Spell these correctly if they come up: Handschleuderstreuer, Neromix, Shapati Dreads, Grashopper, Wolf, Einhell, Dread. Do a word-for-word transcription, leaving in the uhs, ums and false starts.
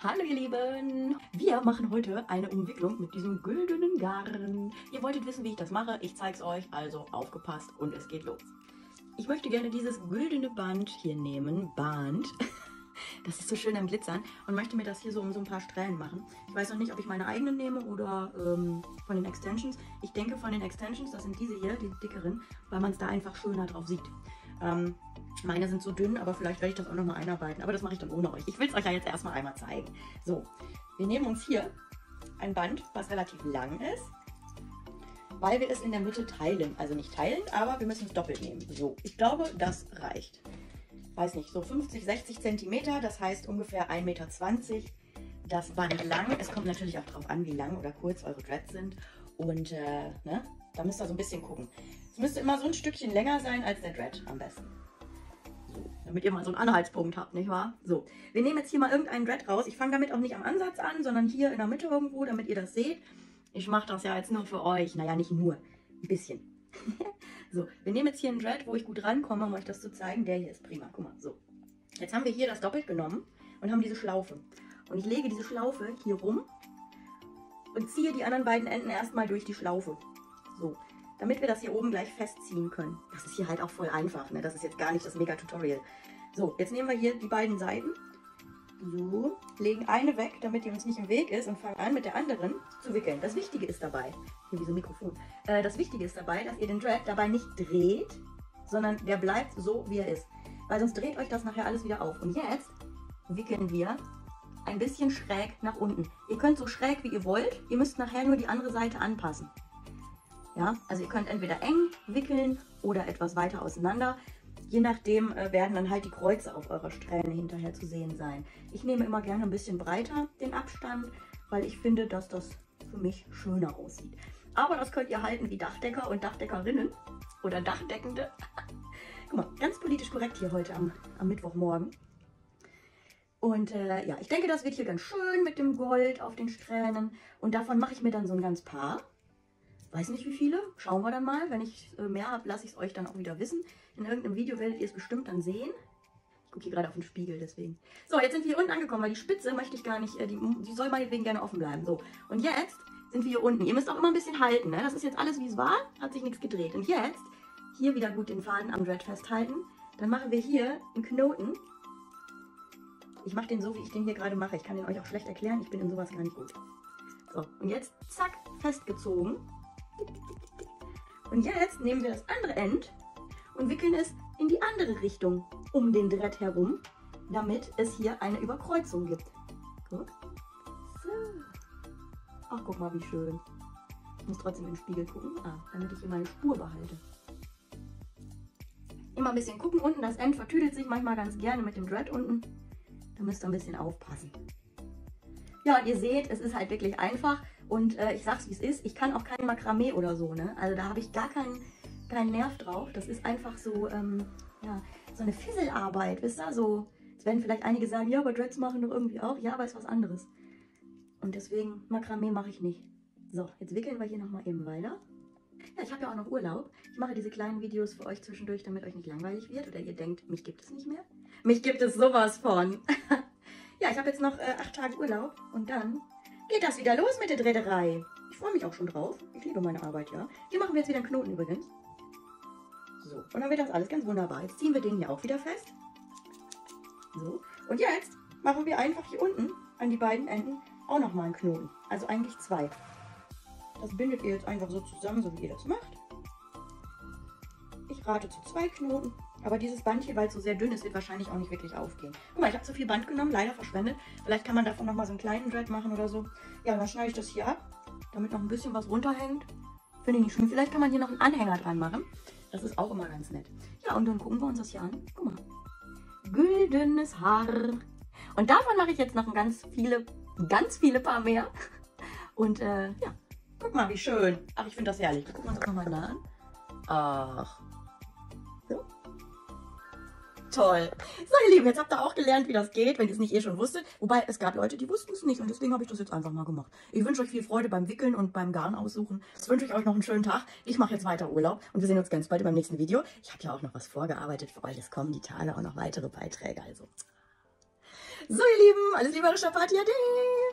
Hallo ihr Lieben! Wir machen heute eine Umwicklung mit diesem güldenen Garn. Ihr wolltet wissen, wie ich das mache, ich zeige es euch, also aufgepasst und es geht los. Ich möchte gerne dieses güldene Band hier nehmen, Band, das ist so schön am Glitzern, und möchte mir das hier so um so ein paar Strähnen machen. Ich weiß noch nicht, ob ich meine eigenen nehme oder ähm, von den Extensions. Ich denke von den Extensions, das sind diese hier, die dickeren, weil man es da einfach schöner drauf sieht. Ähm, Meine sind so dünn, aber vielleicht werde ich das auch nochmal einarbeiten. Aber das mache ich dann ohne euch. Ich will es euch ja jetzt erstmal einmal zeigen. So, wir nehmen uns hier ein Band, was relativ lang ist, weil wir es in der Mitte teilen. Also nicht teilen, aber wir müssen es doppelt nehmen. So, ich glaube, das reicht. Weiß nicht, so fünfzig, sechzig Zentimeter, das heißt ungefähr ein Meter zwanzig. Das Band lang. Es kommt natürlich auch darauf an, wie lang oder kurz eure Dreads sind. Und äh, ne, da müsst ihr so ein bisschen gucken. Es müsste immer so ein Stückchen länger sein als der Dread am besten. Damit ihr mal so einen Anhaltspunkt habt, nicht wahr? So, wir nehmen jetzt hier mal irgendeinen Dread raus. Ich fange damit auch nicht am Ansatz an, sondern hier in der Mitte irgendwo, damit ihr das seht. Ich mache das ja jetzt nur für euch. Naja, nicht nur. Ein bisschen. So, wir nehmen jetzt hier einen Dread, wo ich gut rankomme, um euch das zu zeigen. Der hier ist prima. Guck mal, so. Jetzt haben wir hier das doppelt genommen und haben diese Schlaufe. Und ich lege diese Schlaufe hier rum und ziehe die anderen beiden Enden erstmal durch die Schlaufe. So. Damit wir das hier oben gleich festziehen können. Das ist hier halt auch voll einfach, ne? Das ist jetzt gar nicht das Mega-Tutorial. So, jetzt nehmen wir hier die beiden Seiten. So, legen eine weg, damit die uns nicht im Weg ist, und fangen an, mit der anderen zu wickeln. Das Wichtige ist dabei, hier wie so ein Mikrofon, äh, das Wichtige ist dabei, dass ihr den Dread dabei nicht dreht, sondern der bleibt so, wie er ist. Weil sonst dreht euch das nachher alles wieder auf. Und jetzt wickeln wir ein bisschen schräg nach unten. Ihr könnt so schräg, wie ihr wollt, ihr müsst nachher nur die andere Seite anpassen. Ja, also ihr könnt entweder eng wickeln oder etwas weiter auseinander. Je nachdem äh, werden dann halt die Kreuze auf eurer Strähne hinterher zu sehen sein. Ich nehme immer gerne ein bisschen breiter den Abstand, weil ich finde, dass das für mich schöner aussieht. Aber das könnt ihr halten wie Dachdecker und Dachdeckerinnen oder Dachdeckende. Guck mal, ganz politisch korrekt hier heute am, am Mittwochmorgen. Und äh, ja, ich denke, das wird hier ganz schön mit dem Gold auf den Strähnen. Und davon mache ich mir dann so ein ganz Paar. Weiß nicht wie viele, schauen wir dann mal. Wenn ich mehr habe, lasse ich es euch dann auch wieder wissen. In irgendeinem Video werdet ihr es bestimmt dann sehen. Ich gucke hier gerade auf den Spiegel, deswegen. So, jetzt sind wir hier unten angekommen, weil die Spitze möchte ich gar nicht, die, die soll meinetwegen gerne offen bleiben. So, und jetzt sind wir hier unten. Ihr müsst auch immer ein bisschen halten, ne? Das ist jetzt alles wie es war, hat sich nichts gedreht. Und jetzt hier wieder gut den Faden am Dread festhalten. Dann machen wir hier einen Knoten. Ich mache den so, wie ich den hier gerade mache. Ich kann den euch auch schlecht erklären, ich bin in sowas gar nicht gut. So, und jetzt zack, festgezogen. Und jetzt nehmen wir das andere End und wickeln es in die andere Richtung um den Dread herum, damit es hier eine Überkreuzung gibt. Gut. So. Ach, guck mal, wie schön. Ich muss trotzdem in den Spiegel gucken, ah, damit ich hier meine Spur behalte. Immer ein bisschen gucken unten, das End vertüdelt sich manchmal ganz gerne mit dem Dread unten. Da müsst ihr ein bisschen aufpassen. Ja, und ihr seht, es ist halt wirklich einfach. Und äh, ich sag's wie es ist, ich kann auch kein Makramee oder so, ne? Also da habe ich gar keinen, keinen Nerv drauf. Das ist einfach so, ähm, ja, so eine Fisselarbeit, wisst ihr? So, jetzt werden vielleicht einige sagen, ja, aber Dreads machen doch irgendwie auch. Ja, aber ist was anderes. Und deswegen, Makramee mache ich nicht. So, jetzt wickeln wir hier nochmal eben weiter. Ja, ich habe ja auch noch Urlaub. Ich mache diese kleinen Videos für euch zwischendurch, damit euch nicht langweilig wird. Oder ihr denkt, mich gibt es nicht mehr. Mich gibt es sowas von. Ja, ich habe jetzt noch äh, acht Tage Urlaub und dann geht das wieder los mit der Drehderei. Ich freue mich auch schon drauf. Ich liebe meine Arbeit, ja. Hier machen wir jetzt wieder einen Knoten übrigens. So, und dann wird das alles ganz wunderbar. Jetzt ziehen wir den hier auch wieder fest. So, und jetzt machen wir einfach hier unten an die beiden Enden auch nochmal einen Knoten. Also eigentlich zwei. Das bindet ihr jetzt einfach so zusammen, so wie ihr das macht. Ich rate zu zwei Knoten. Aber dieses Band hier, weil es so sehr dünn ist, wird wahrscheinlich auch nicht wirklich aufgehen. Guck mal, ich habe zu viel Band genommen, leider verschwendet. Vielleicht kann man davon nochmal so einen kleinen Dread machen oder so. Ja, dann schneide ich das hier ab, damit noch ein bisschen was runterhängt. Finde ich nicht schön. Vielleicht kann man hier noch einen Anhänger dran machen. Das ist auch immer ganz nett. Ja, und dann gucken wir uns das hier an. Guck mal. Güldenes Haar. Und davon mache ich jetzt noch ganz viele, ganz viele Paar mehr. Und äh, ja, guck mal, wie schön. Ach, ich finde das herrlich. Gucken wir uns das nochmal nah an. Ach. So. Toll. So ihr Lieben, jetzt habt ihr auch gelernt, wie das geht, wenn ihr es nicht eh schon wusstet. Wobei, es gab Leute, die wussten es nicht und deswegen habe ich das jetzt einfach mal gemacht. Ich wünsche euch viel Freude beim Wickeln und beim Garn aussuchen. Jetzt wünsche ich euch noch einen schönen Tag. Ich mache jetzt weiter Urlaub und wir sehen uns ganz bald beim nächsten Video. Ich habe ja auch noch was vorgearbeitet für euch. Es kommen die Tage auch noch weitere Beiträge. Also So ihr Lieben, alles Liebe, eure Shapati Dreads.